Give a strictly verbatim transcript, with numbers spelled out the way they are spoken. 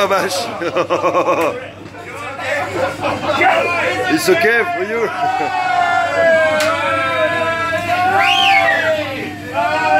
la vache. It's okay for you.